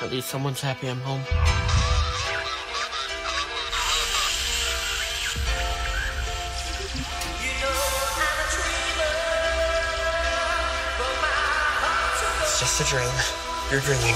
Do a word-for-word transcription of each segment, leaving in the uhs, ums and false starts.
At least someone's happy I'm home. It's just a dream. You're dreaming.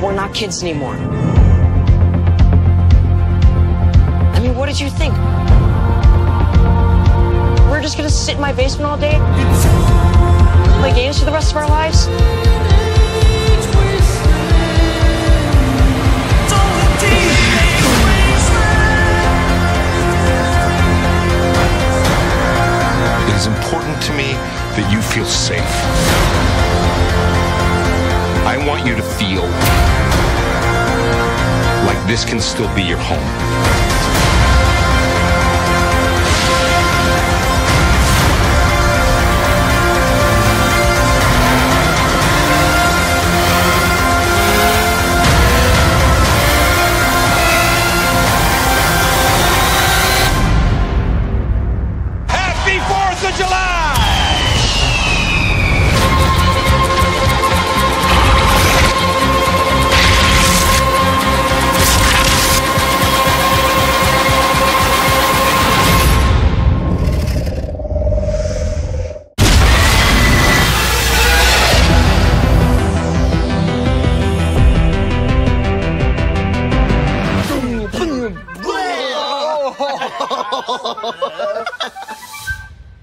We're not kids anymore. I mean, what did you think? We're just gonna sit in my basement all day? Play games for the rest of our lives? It is important to me that you feel safe. I want you to feel like this can still be your home. Happy Fourth of July!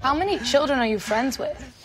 How many children are you friends with?